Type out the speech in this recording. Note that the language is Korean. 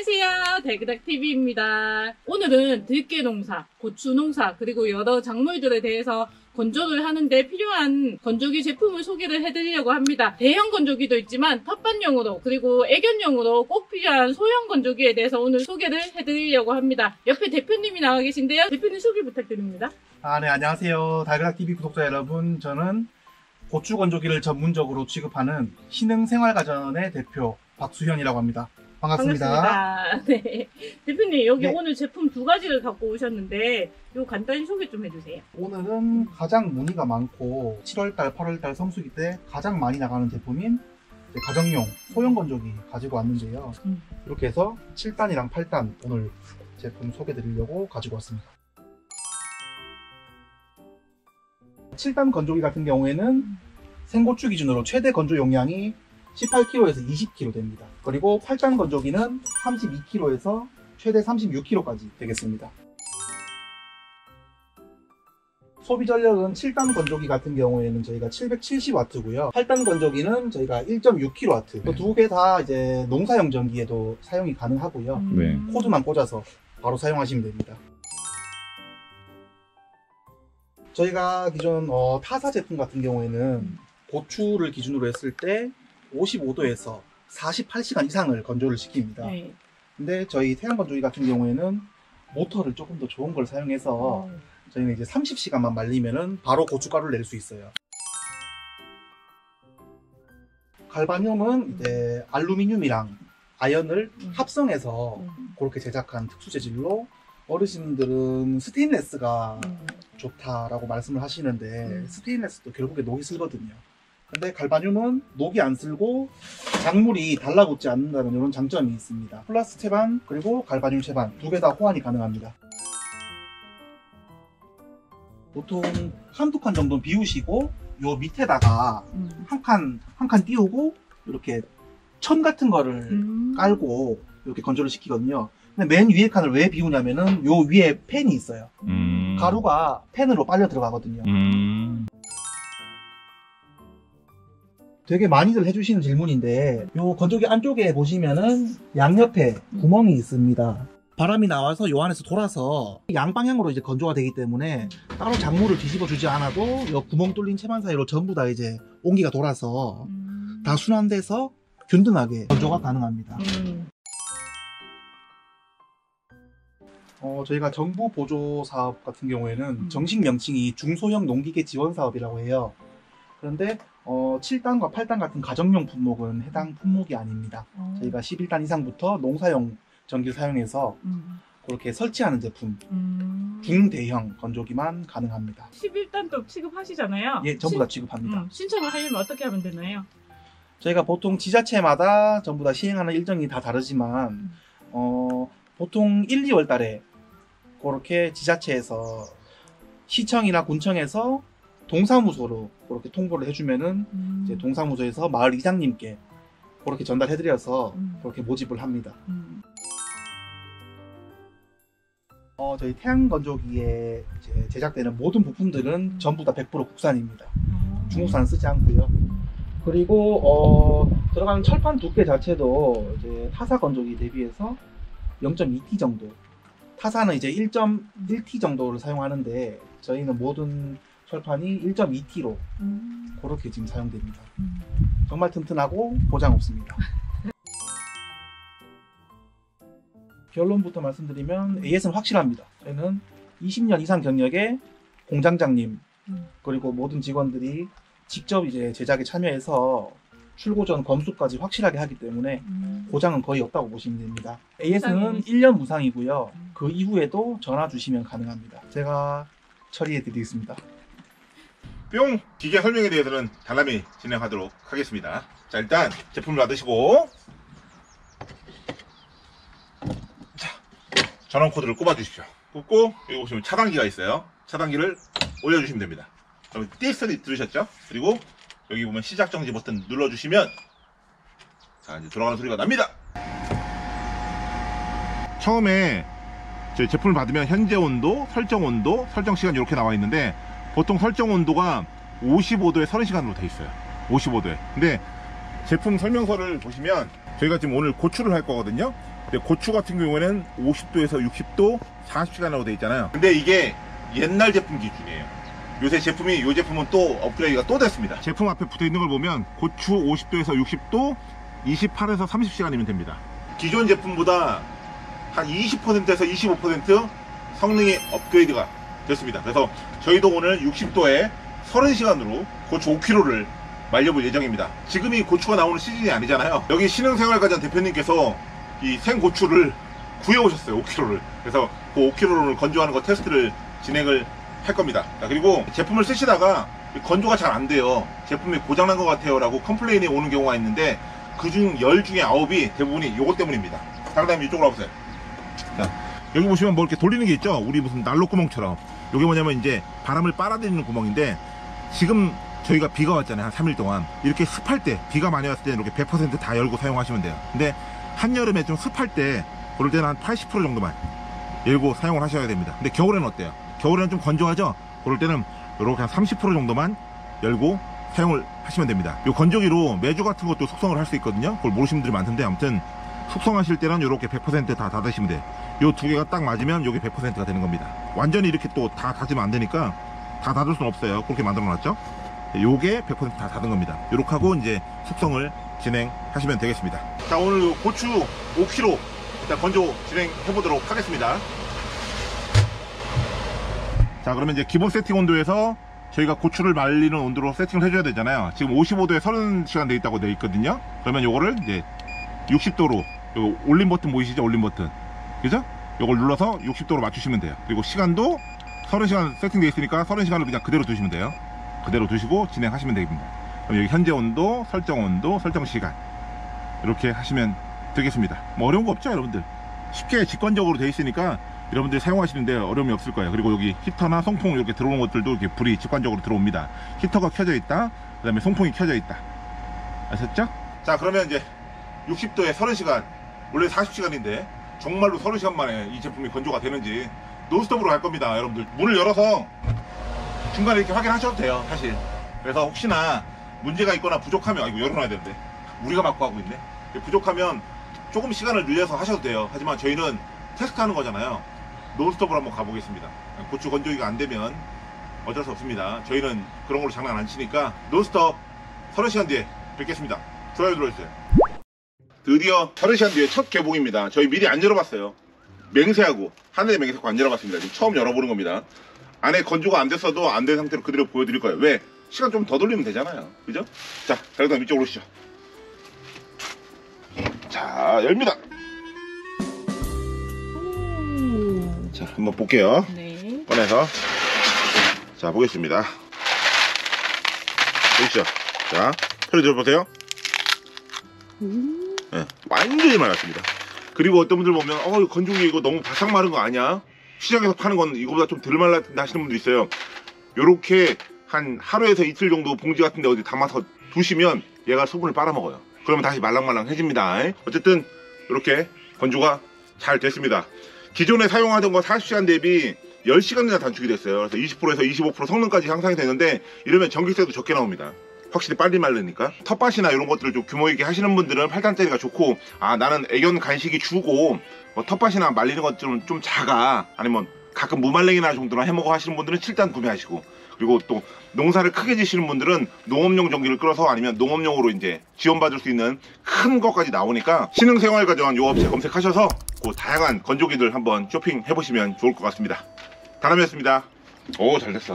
안녕하세요, 달그닥TV입니다. 오늘은 들깨농사, 고추농사, 그리고 여러 작물들에 대해서 건조를 하는데 필요한 건조기 제품을 소개를 해드리려고 합니다. 대형 건조기도 있지만 텃밭용으로 그리고 애견용으로 꼭 필요한 소형 건조기에 대해서 오늘 소개를 해드리려고 합니다. 옆에 대표님이 나와 계신데요. 대표님 소개 부탁드립니다. 네, 안녕하세요. 달그닥TV 구독자 여러분, 저는 고추 건조기를 전문적으로 취급하는 신흥생활가전의 대표 박수현이라고 합니다. 반갑습니다. 네. 대표님, 여기 네. 오늘 제품 두 가지를 갖고 오셨는데 요 간단히 소개 좀 해주세요. 오늘은 가장 문의가 많고 7월달, 8월달 성수기 때 가장 많이 나가는 제품인 가정용 소형 건조기 가지고 왔는데요. 이렇게 해서 7단이랑 8단 오늘 제품 소개 드리려고 가지고 왔습니다. 7단 건조기 같은 경우에는 생고추 기준으로 최대 건조 용량이 18kg에서 20kg 됩니다. 그리고 8단 건조기는 32kg에서 최대 36kg까지 되겠습니다. 소비 전력은 7단 건조기 같은 경우에는 저희가 770W고요. 8단 건조기는 저희가 1.6kW. 네. 두 개 다 이제 농사용 전기에도 사용이 가능하고요. 코드만 꽂아서 바로 사용하시면 됩니다. 저희가 기존 타사 제품 같은 경우에는 고추를 기준으로 했을 때 55도에서 48시간 이상을 건조를 시킵니다. 네. 근데 저희 태양 건조기 같은 경우에는 모터를 조금 더 좋은 걸 사용해서 저희는 이제 30시간만 말리면은 바로 고춧가루를 낼 수 있어요. 갈반용은 이제 알루미늄이랑 아연을 합성해서 그렇게 제작한 특수 재질로, 어르신들은 스테인레스가 좋다라고 말씀을 하시는데 스테인레스도 결국에 녹이 슬거든요. 근데 갈바늄은 녹이 안 쓸고 작물이 달라붙지 않는다는 이런 장점이 있습니다. 플라스 채반 그리고 갈바늄 채반 두 개 다 호환이 가능합니다. 보통 한두 칸 정도 비우시고 요 밑에다가 한 칸 띄우고 이렇게 천 같은 거를 깔고 이렇게 건조를 시키거든요. 근데 맨 위에 칸을 왜 비우냐면은 요 위에 팬이 있어요. 가루가 팬으로 빨려 들어가거든요. 되게 많이들 해주시는 질문인데, 요 건조기 안쪽에 보시면은 양옆에 구멍이 있습니다. 바람이 나와서 요 안에서 돌아서 양방향으로 이제 건조가 되기 때문에 따로 작물을 뒤집어 주지 않아도 요 구멍 뚫린 채반 사이로 전부 다 이제 온기가 돌아서 다 순환돼서 균등하게 건조가 가능합니다. 저희가 정부 보조 사업 같은 경우에는 정식 명칭이 중소형 농기계 지원 사업이라고 해요. 그런데 7단과 8단 같은 가정용 품목은 해당 품목이 아닙니다. 저희가 11단 이상부터 농사용 전기를 사용해서 그렇게 설치하는 제품, 중대형 건조기만 가능합니다. 11단도 취급하시잖아요? 예, 전부 다 취급합니다. 신청을 하려면 어떻게 하면 되나요? 저희가 보통 지자체마다 전부 다 시행하는 일정이 다 다르지만 보통 1, 2월 달에 그렇게 지자체에서 시청이나 군청에서 동사무소로 그렇게 통보를 해주면은 이제 동사무소에서 마을 이장님께 그렇게 전달해드려서 그렇게 모집을 합니다. 저희 태양 건조기에 이제 제작되는 모든 부품들은 전부 다 100% 국산입니다. 중국산은 쓰지 않고요. 그리고 들어가는 철판 두께 자체도 이제 타사 건조기 대비해서 0.2T 정도, 타사는 이제 1.1T 정도를 사용하는데 저희는 모든 철판이 1.2T로 그렇게 지금 사용됩니다. 정말 튼튼하고 보장 없습니다. 결론부터 말씀드리면 AS는 확실합니다. 저희는 20년 이상 경력의 공장장님 그리고 모든 직원들이 직접 이제 제작에 참여해서 출고 전 검수까지 확실하게 하기 때문에 고장은 거의 없다고 보시면 됩니다. AS는 1년 무상이고요. 그 이후에도 전화 주시면 가능합니다. 제가 처리해 드리겠습니다. 뿅! 기계 설명에 대해서는 달람이 진행하도록 하겠습니다. 자, 일단 제품을 받으시고 자, 전원 코드를 꼽아 주십시오. 꽂고 여기 보시면 차단기가 있어요. 차단기를 올려주시면 됩니다. 그럼 띠 소리 들으셨죠? 그리고 여기 보면 시작 정지 버튼 눌러주시면 자, 이제 돌아가는 소리가 납니다. 처음에 저희 제품을 받으면 현재 온도, 설정 온도, 설정 시간 이렇게 나와 있는데 보통 설정 온도가 55도에 30시간으로 돼 있어요. 55도에. 근데 제품 설명서를 보시면 저희가 지금 오늘 고추를 할 거거든요. 근데 고추 같은 경우에는 50도에서 60도 40시간이라고 되어 있잖아요. 근데 이게 옛날 제품 기준이에요. 요새 제품이, 요 제품은 또 업그레이드가 또 됐습니다. 제품 앞에 붙어 있는 걸 보면 고추 50도에서 60도 28에서 30시간이면 됩니다. 기존 제품보다 한 20%에서 25% 성능이 업그레이드가 됐습니다. 그래서 저희도 오늘 60도에 30시간으로 고추 5kg를 말려볼 예정입니다. 지금이 고추가 나오는 시즌이 아니잖아요. 여기 신흥생활가전 대표님께서 이 생고추를 구해오셨어요. 5kg를. 그래서 그 5kg를 건조하는 거 테스트를 진행을 할 겁니다. 그리고 제품을 쓰시다가 건조가 잘 안 돼요. 제품이 고장난 것 같아요 라고 컴플레인이 오는 경우가 있는데, 그중 10 중에 9이 대부분이 요거 때문입니다. 당당히 이쪽으로 와보세요. 자, 여기 보시면 뭐 이렇게 돌리는 게 있죠. 우리 무슨 난로 구멍처럼. 요게 뭐냐면 이제 바람을 빨아들이는 구멍인데, 지금 저희가 비가 왔잖아요. 한 3일 동안 이렇게 습할 때, 비가 많이 왔을 때 이렇게 100% 다 열고 사용하시면 돼요. 근데 한여름에 좀 습할 때, 그럴 때는 한 80% 정도만 열고 사용을 하셔야 됩니다. 근데 겨울에는 어때요? 겨울에는 좀 건조하죠? 그럴 때는 이렇게 한 30% 정도만 열고 사용을 하시면 됩니다. 이 건조기로 매주 같은 것도 숙성을 할 수 있거든요. 그걸 모르시는 분들이 많던데, 아무튼 숙성하실 때는 이렇게 100% 다 닫으시면 돼요. 이 두 개가 딱 맞으면 이게 100%가 되는 겁니다. 완전히 이렇게 또 다 닫으면 안 되니까 다 닫을 수는 없어요. 그렇게 만들어 놨죠? 요게 100% 다 닫은 겁니다. 요렇게 하고 이제 숙성을 진행하시면 되겠습니다. 자, 오늘 고추 5kg 일단 건조 진행해 보도록 하겠습니다. 자, 그러면 이제 기본 세팅 온도에서 저희가 고추를 말리는 온도로 세팅을 해줘야 되잖아요. 지금 55도에 30시간 돼 있다고 돼 있거든요. 그러면 요거를 이제 60도로, 요거 올림 버튼 보이시죠? 올림 버튼, 그죠? 요걸 눌러서 60도로 맞추시면 돼요. 그리고 시간도 30시간 세팅되어 있으니까 30시간을 그냥 그대로 두시면 돼요. 그대로 두시고 진행하시면 됩니다. 그럼 여기 현재 온도, 설정 온도, 설정 시간, 이렇게 하시면 되겠습니다. 뭐 어려운 거 없죠, 여러분들? 쉽게 직관적으로 되어 있으니까 여러분들이 사용하시는데 어려움이 없을 거예요. 그리고 여기 히터나 송풍 이렇게 들어오는 것들도 이렇게 불이 직관적으로 들어옵니다. 히터가 켜져 있다, 그 다음에 송풍이 켜져 있다. 아셨죠? 자, 그러면 이제 60도에 30시간, 원래 40시간인데 정말로 30시간 만에 이 제품이 건조가 되는지 논스톱으로 갈 겁니다. 여러분들 문을 열어서 중간에 이렇게 확인하셔도 돼요, 사실. 그래서 혹시나 문제가 있거나 부족하면, 아, 이거 열어놔야 되는데 우리가 막고 하고 있네. 부족하면 조금 시간을 늘려서 하셔도 돼요. 하지만 저희는 테스트하는 거잖아요. 논스톱으로 한번 가보겠습니다. 고추 건조기가 안 되면 어쩔 수 없습니다. 저희는 그런 걸로 장난 안 치니까 논스톱 30시간 뒤에 뵙겠습니다. 좋아요 눌러주세요. 드디어 30시간 뒤에 첫 개봉입니다. 저희 미리 안 열어봤어요. 맹세하고, 하늘에 맹세하고 안 열어봤습니다. 지금 처음 열어보는 겁니다. 안에 건조가 안 됐어도 안 된 상태로 그대로 보여드릴 거예요. 왜? 시간 좀 더 돌리면 되잖아요, 그죠? 자, 달그닥 위쪽으로 오시죠. 자, 열립니다. 자, 한번 볼게요. 네. 꺼내서. 자, 보겠습니다. 보이시죠? 자, 소리 들어보세요. 네, 완전히 말랐습니다. 그리고 어떤 분들 보면, 건조기 이거 너무 바삭 마른 거 아니야? 시장에서 파는 건 이거보다 좀 덜 말랐다 하시는 분도 있어요. 요렇게 한 하루에서 이틀 정도 봉지 같은 데 어디 담아서 두시면 얘가 수분을 빨아먹어요. 그러면 다시 말랑말랑해집니다. 어쨌든 이렇게 건조가 잘 됐습니다. 기존에 사용하던 거 40시간 대비 10시간이나 단축이 됐어요. 그래서 20%에서 25% 성능까지 향상이 되는데, 이러면 전기세도 적게 나옵니다. 확실히 빨리 마르니까. 텃밭이나 이런 것들을 좀 규모 있게 하시는 분들은 8단짜리가 좋고, 아, 나는 애견 간식이 주고 뭐 텃밭이나 말리는 것 좀 작아, 아니면 가끔 무말랭이나 정도나 해먹어 하시는 분들은 7단 구매하시고, 그리고 또 농사를 크게 지시는 분들은 농업용 전기를 끌어서, 아니면 농업용으로 이제 지원받을 수 있는 큰 것까지 나오니까 신흥생활가전 요 업체 검색하셔서 그 다양한 건조기들 한번 쇼핑해보시면 좋을 것 같습니다. 다람이었습니다. 오, 잘 됐어.